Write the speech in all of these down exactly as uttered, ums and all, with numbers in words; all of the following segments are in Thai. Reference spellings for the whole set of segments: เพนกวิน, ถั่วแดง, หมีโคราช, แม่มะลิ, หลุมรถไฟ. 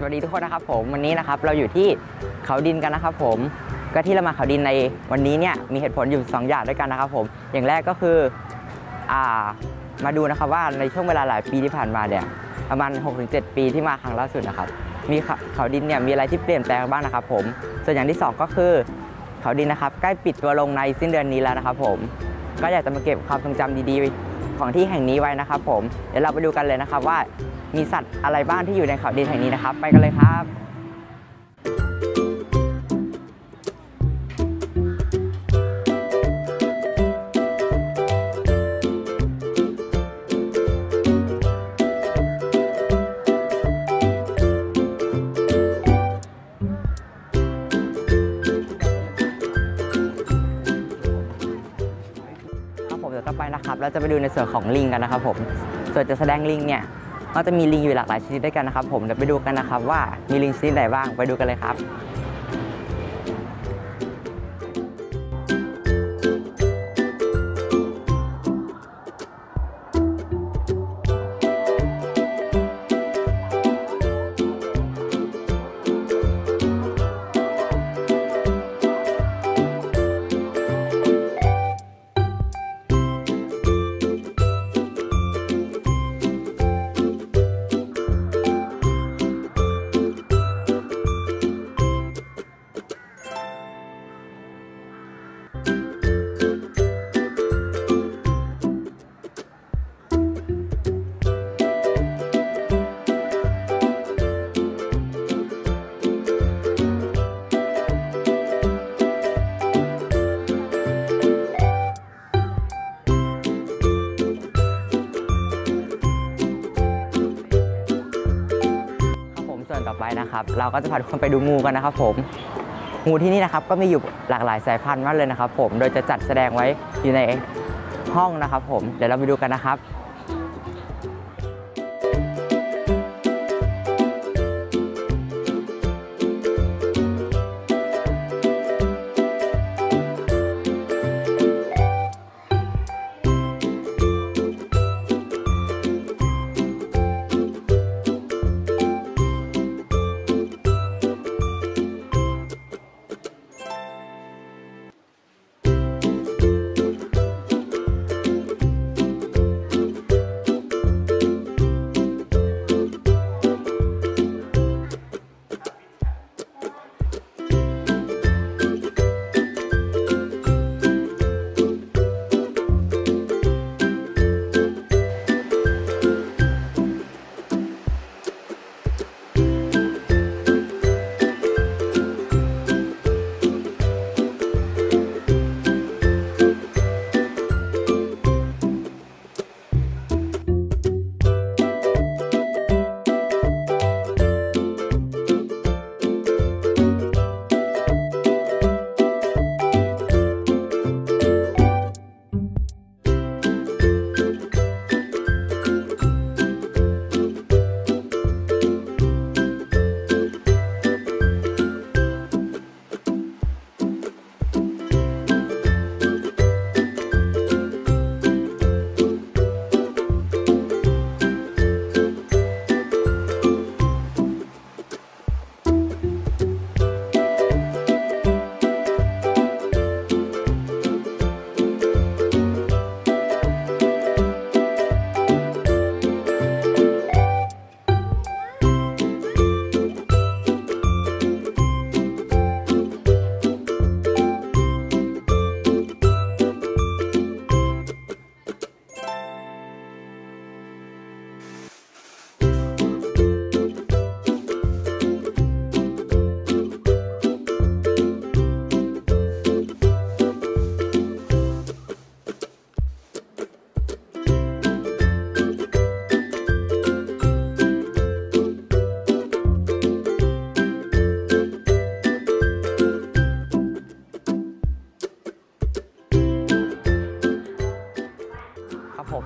สวัสดีทุกคนนะครับผมวันนี้นะครับเราอยู่ที่เขาดินกันนะครับผมก็ที่เรามาเขาดินในวันนี้เนี่ยมีเหตุผลอยู่สองอย่างด้วยกันนะครับผมอย่างแรกก็คืออ่ามาดูนะครับว่าในช่วงเวลาหลายปีที่ผ่านมาเนี่ยประมาณ หกถึงเจ็ด ปีที่มาครั้งล่าสุดนะครับมีเขาดินเนี่ยมีอะไรที่เปลี่ยนแปลงบ้างนะครับผมส่วนอย่างที่สองก็คือเขาดินนะครับใกล้ปิดตัวลงในสิ้นเดือนนี้แล้วนะครับผมก็อยากจะมาเก็บความทรงจำดีๆของที่แห่งนี้ไว้นะครับผมเดี๋ยวเราไปดูกันเลยนะครับว่ามีสัตว์อะไรบ้างที่อยู่ในเขาดินแห่งนี้นะครับไปกันเลยครับครับผมเดี๋ยวต่อไปนะครับเราจะไปดูในส่วนของลิงกันนะครับผมส่วนจะแสดงลิงเนี่ยก็จะมีลิงอยู่หลากหลายชนิดด้วยกันนะครับผมเดี๋ยวไปดูกันนะครับว่ามีลิงชนิดไหนบ้างไปดูกันเลยครับต่อไปนะครับเราก็จะพาทุกคนไปดูงูกันนะครับผมงูที่นี่นะครับก็มีอยู่หลากหลายสายพันธุ์มากเลยนะครับผมโดยจะจัดแสดงไว้อยู่ในห้องนะครับผมเดี๋ยวเราไปดูกันนะครับ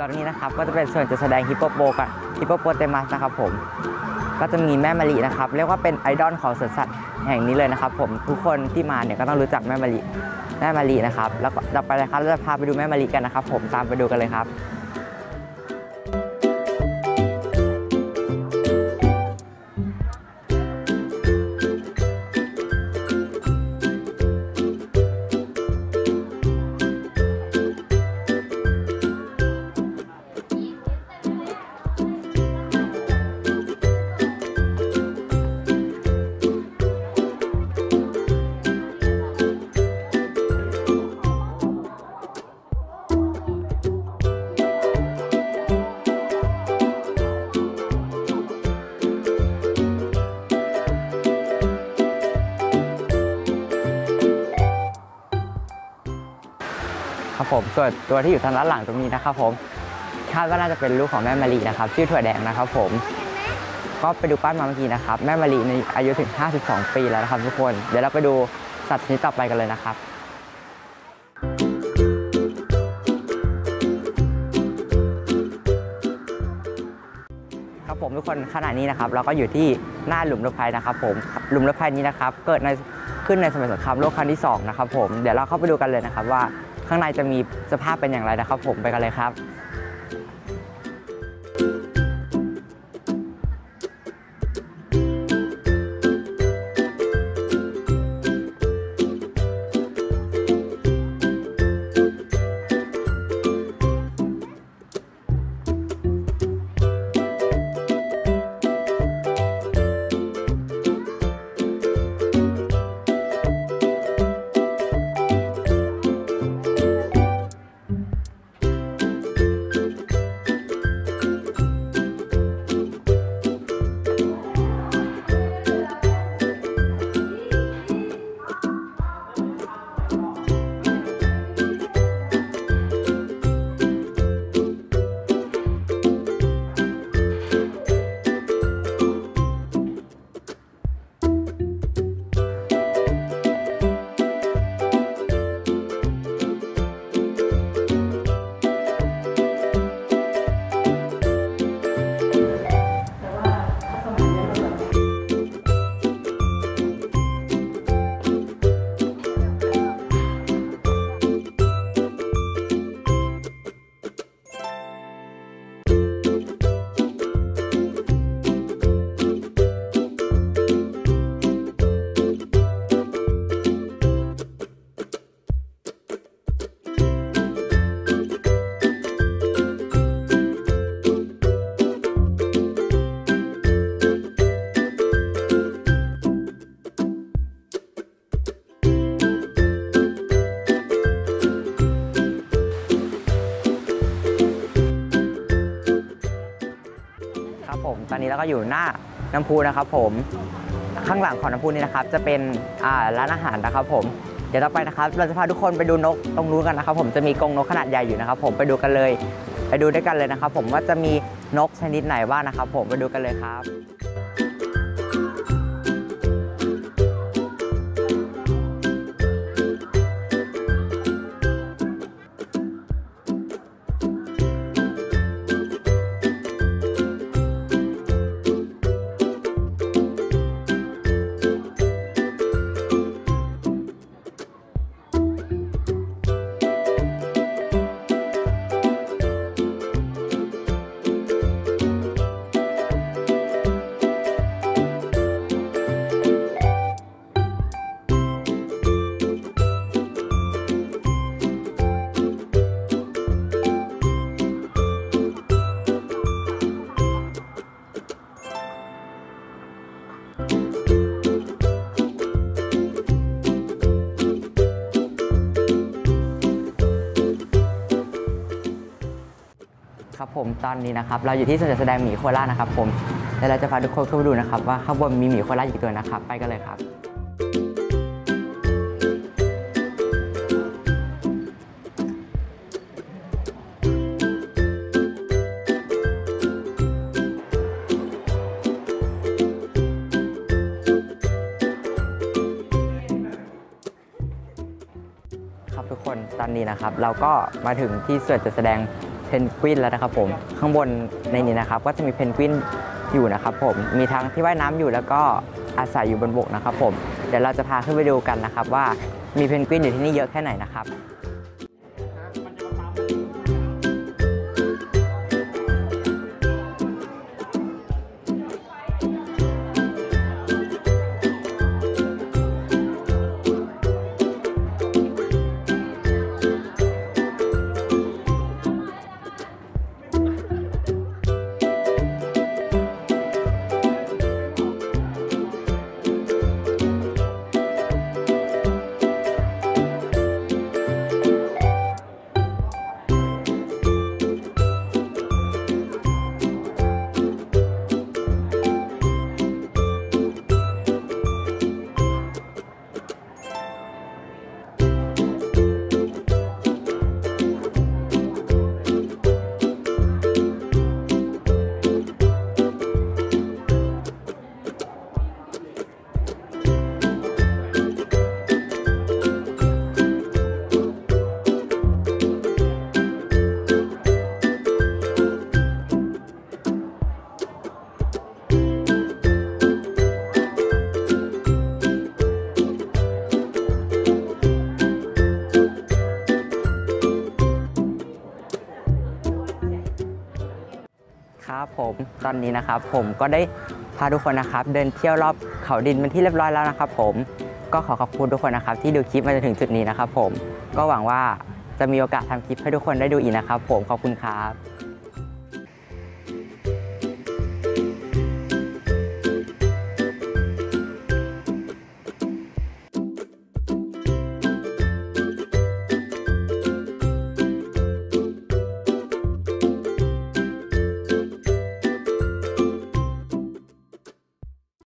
ตอนนี้นะครับก็จะเป็นส่วนจะแสดงฮิปโปโปกันฮิปโปโปเตมัสนะครับผมก็จะมีแม่มะลินะครับเรียกว่าเป็นไอดอลของสวนสัตว์แห่งนี้เลยนะครับผมทุกคนที่มาเนี่ยก็ต้องรู้จักแม่มะลิแม่มะลินะครับแล้วก็ต่อไปเลยครับเราจะพาไปดูแม่มะลิกันนะครับผมตามไปดูกันเลยครับ นะครับผมส่วนตัวที่อยู่ทางด้านหลังตรงนี้นะครับผมคาดว่าน่าจะเป็นลูกของแม่มะลินะครับชื่อถั่วแดงนะครับผมก็ไปดูป้ายมาเมื่อกี้นะครับแม่มะลิในอายุถึงห้าสิบสองปีแล้วนะครับทุกคนเดี๋ยวเราไปดูสัตว์ชนิดต่อไปกันเลยนะครับครับผมทุกคนขณะนี้นะครับเราก็อยู่ที่หน้าหลุมรถไฟนะครับผมหลุมรถไฟนี้นะครับเกิดในขึ้นในสมัยสงครามโลกครั้งที่สองนะครับผมเดี๋ยวเราเข้าไปดูกันเลยนะครับว่าข้างในจะมีสภาพเป็นอย่างไรนะครับผมไปกันเลยครับตอนนี้เราก็อยู่หน้าน้ำพุนะครับผมข้างหลังของน้ำพุนี้นะครับจะเป็นร้านอาหารนะครับผมเดี๋ยวต่อไปนะครับเราจะพาทุกคนไปดูนกตรงนู้นกันนะครับผมจะมีกรงนกขนาดใหญ่อยู่นะครับผมไปดูกันเลยไปดูด้วยกันเลยนะครับผมว่าจะมีนกชนิดไหนบ้างนะครับผมไปดูกันเลยครับครับผมตอนนี้นะครับเราอยู่ที่สวนจัดแสดงหมีโคราชนะครับผมแล้วเราจะพาทุกคนเข้าไปดูนะครับว่าข้างบนมีหมีโคราชอีกตัวนะครับไปกันเลยครับครับทุกคนตอนนี้นะครับเราก็มาถึงที่สวนจัดแสดงเพนกวินแล้วนะครับผมข้างบนในนี้นะครับก็จะมีเพนกวินอยู่นะครับผมมีทั้งที่ว่ายน้ำอยู่แล้วก็อาศัยอยู่บนบกนะครับผมเดี๋ยวเราจะพาขึ้นไปดูกันนะครับว่ามีเพนกวินอยู่ที่นี่เยอะแค่ไหนนะครับ ครับผมตอนนี้นะครับผมก็ได้พาทุกคนนะครับเดินเที่ยวรอบเขาดินเป็นที่เรียบร้อยแล้วนะครับผมก็ขอขอบคุณทุกคนนะครับที่ดูคลิปมาจนถึงจุดนี้นะครับผมก็หวังว่าจะมีโอกาสทำคลิปให้ทุกคนได้ดูอีกนะครับผมขอบคุณครับ